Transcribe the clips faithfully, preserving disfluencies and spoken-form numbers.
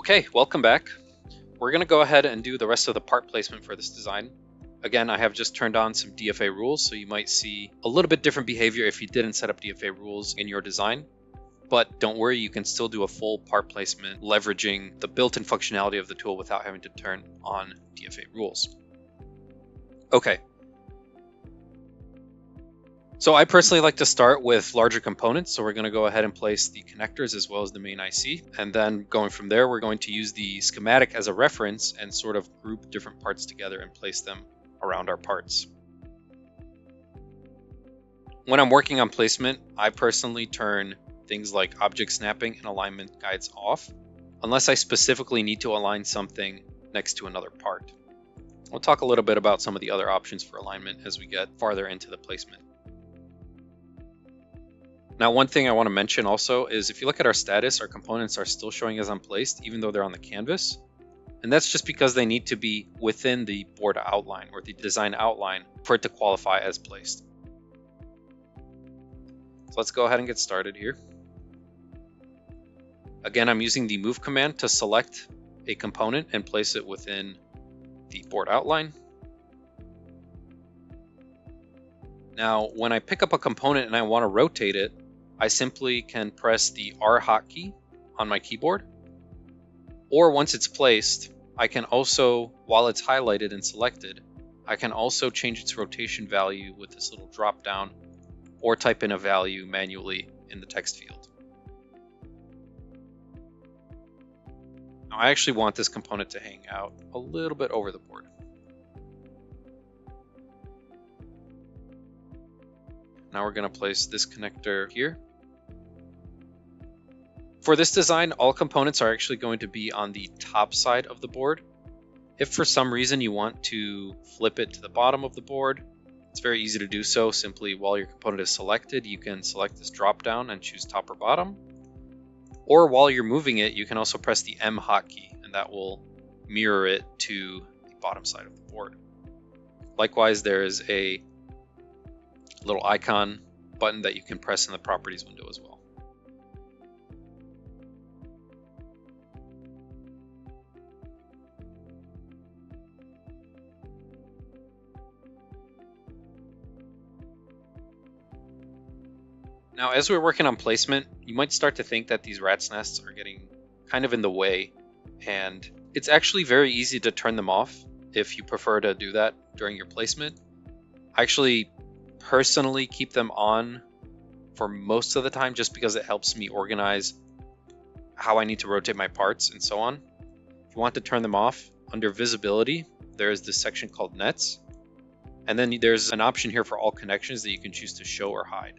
Okay, welcome back. We're going to go ahead and do the rest of the part placement for this design. Again, I have just turned on some D F A rules, so you might see a little bit different behavior if you didn't set up D F A rules in your design. But don't worry, you can still do a full part placement leveraging the built-in functionality of the tool without having to turn on D F A rules. Okay. So I personally like to start with larger components, so we're going to go ahead and place the connectors as well as the main I C, and then going from there we're going to use the schematic as a reference and sort of group different parts together and place them around our parts. When I'm working on placement, I personally turn things like object snapping and alignment guides off, unless I specifically need to align something next to another part. We'll talk a little bit about some of the other options for alignment as we get farther into the placement. Now, one thing I want to mention also is if you look at our status, our components are still showing as unplaced, even though they're on the canvas. And that's just because they need to be within the board outline or the design outline for it to qualify as placed. So let's go ahead and get started here. Again, I'm using the move command to select a component and place it within the board outline. Now, when I pick up a component and I want to rotate it, I simply can press the R hotkey on my keyboard, or once it's placed, I can also, while it's highlighted and selected, I can also change its rotation value with this little drop down or type in a value manually in the text field. Now, I actually want this component to hang out a little bit over the board. Now we're going to place this connector here. For this design, all components are actually going to be on the top side of the board. If for some reason you want to flip it to the bottom of the board, it's very easy to do so. Simply while your component is selected, you can select this drop down and choose top or bottom. Or while you're moving it, you can also press the M hotkey, and that will mirror it to the bottom side of the board. Likewise, there is a little icon button that you can press in the properties window as well. Now, as we're working on placement, you might start to think that these rat's nests are getting kind of in the way, and it's actually very easy to turn them off if you prefer to do that during your placement. I actually personally keep them on for most of the time just because it helps me organize how I need to rotate my parts and so on. If you want to turn them off, under visibility, there is this section called nets. And then there's an option here for all connections that you can choose to show or hide.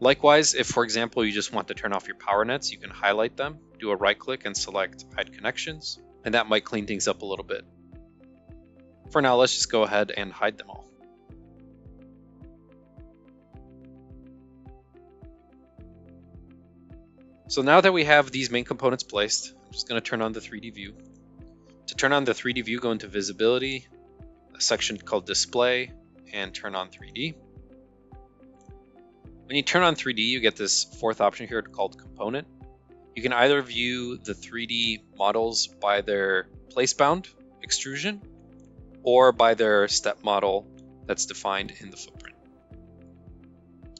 Likewise, if for example, you just want to turn off your power nets, you can highlight them, do a right click and select hide connections. And that might clean things up a little bit. For now, let's just go ahead and hide them all. So now that we have these main components placed, I'm just going to turn on the three D view. To turn on the three D view, go into visibility, a section called display, and turn on three D. When you turn on three D, you get this fourth option here called component. You can either view the three D models by their place bound extrusion or by their step model that's defined in the footprint.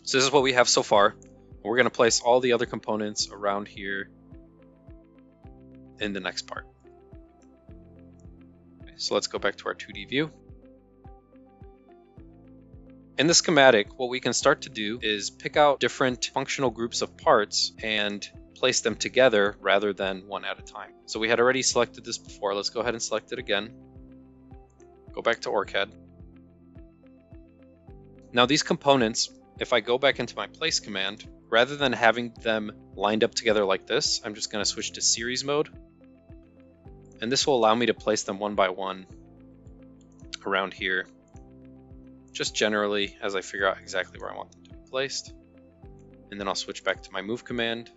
So this is what we have so far. We're going to place all the other components around here in the next part. Okay, so let's go back to our two D view. In the schematic, what we can start to do is pick out different functional groups of parts and place them together rather than one at a time. So we had already selected this before. Let's go ahead and select it again. Go back to OrCAD. Now these components, if I go back into my place command, rather than having them lined up together like this, I'm just going to switch to series mode. And this will allow me to place them one by one around here, just generally as I figure out exactly where I want them to be placed. And then I'll switch back to my move command,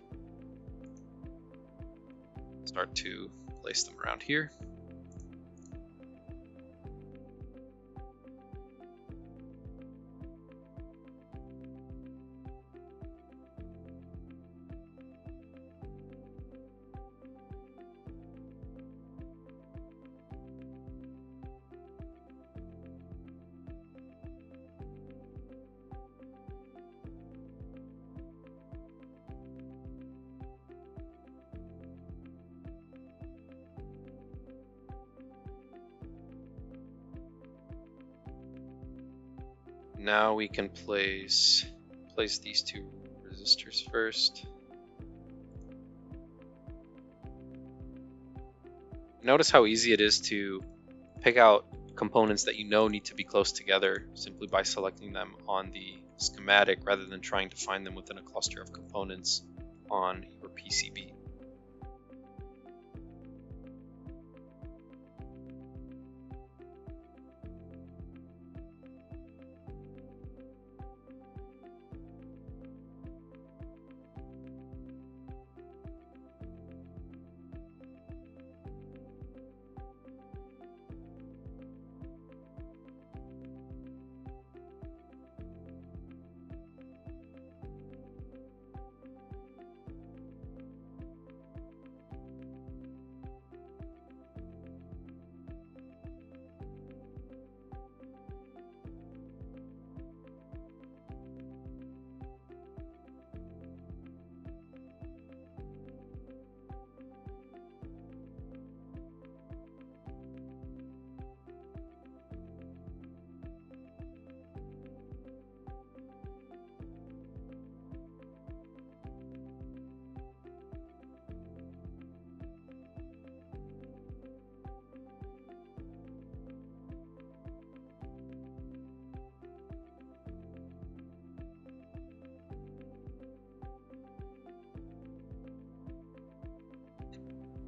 start to place them around here. Now we can place place these two resistors first. Notice how easy it is to pick out components that you know need to be close together simply by selecting them on the schematic rather than trying to find them within a cluster of components on your P C B.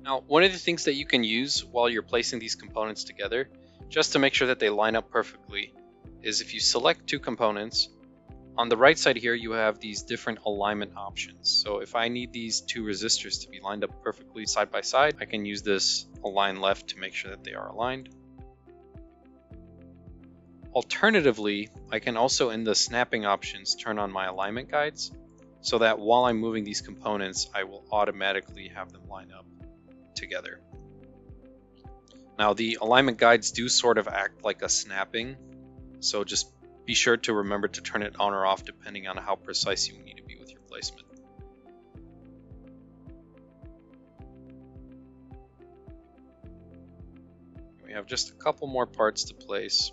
Now, one of the things that you can use while you're placing these components together, just to make sure that they line up perfectly, is if you select two components, on the right side here you have these different alignment options. So if I need these two resistors to be lined up perfectly side by side, I can use this align left to make sure that they are aligned. Alternatively, I can also in the snapping options turn on my alignment guides so that while I'm moving these components, I will automatically have them line up together. Now the alignment guides do sort of act like a snapping, so just be sure to remember to turn it on or off depending on how precise you need to be with your placement. We have just a couple more parts to place.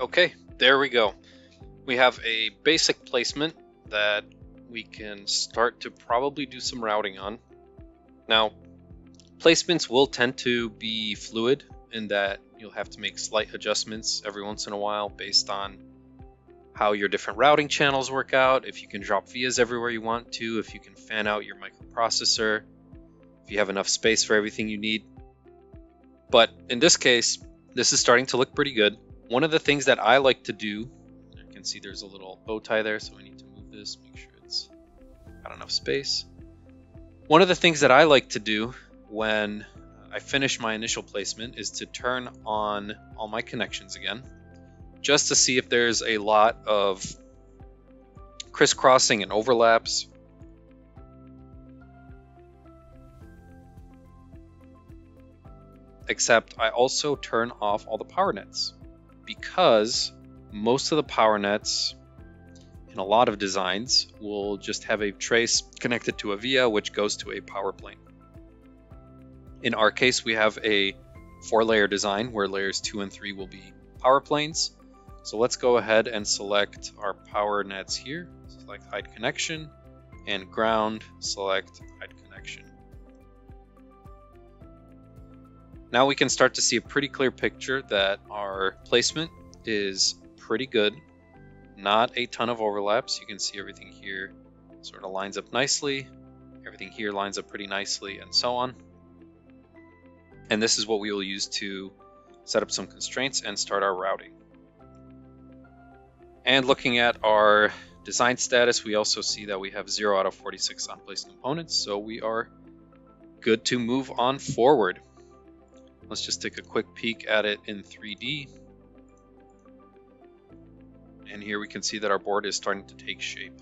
Okay, there we go. We have a basic placement that we can start to probably do some routing on. Now, placements will tend to be fluid in that you'll have to make slight adjustments every once in a while based on how your different routing channels work out, if you can drop vias everywhere you want to, if you can fan out your microprocessor, if you have enough space for everything you need. But in this case, this is starting to look pretty good. One of the things that I like to do, you can see there's a little bow tie there, so I need to move this, make sure it's got enough space. One of the things that I like to do when I finish my initial placement is to turn on all my connections again, just to see if there's a lot of crisscrossing and overlaps. Except I also turn off all the power nets, because most of the power nets in a lot of designs will just have a trace connected to a via, which goes to a power plane. In our case, we have a four layer design where layers two and three will be power planes. So let's go ahead and select our power nets here. Select hide connection, and ground, select hide connection. Now we can start to see a pretty clear picture that our placement is pretty good. Not a ton of overlaps. You can see everything here sort of lines up nicely. Everything here lines up pretty nicely, and so on. And this is what we will use to set up some constraints and start our routing. And looking at our design status, we also see that we have zero out of forty-six on-place components, so we are good to move on forward. Let's just take a quick peek at it in three D. And here we can see that our board is starting to take shape.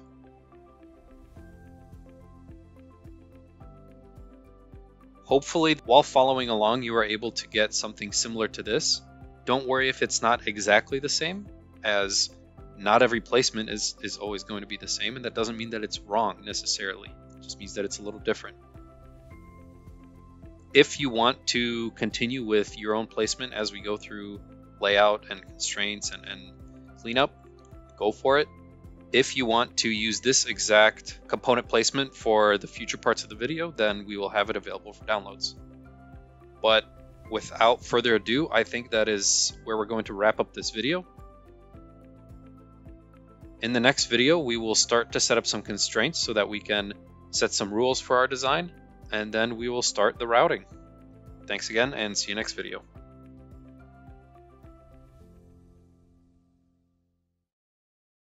Hopefully, while following along, you are able to get something similar to this. Don't worry if it's not exactly the same, as not every placement is, is always going to be the same, and that doesn't mean that it's wrong necessarily. It just means that it's a little different. If you want to continue with your own placement as we go through layout and constraints and, and cleanup, go for it. If you want to use this exact component placement for the future parts of the video, then we will have it available for downloads. But without further ado, I think that is where we're going to wrap up this video. In the next video, we will start to set up some constraints so that we can set some rules for our design, and then we will start the routing. Thanks again, and see you next video.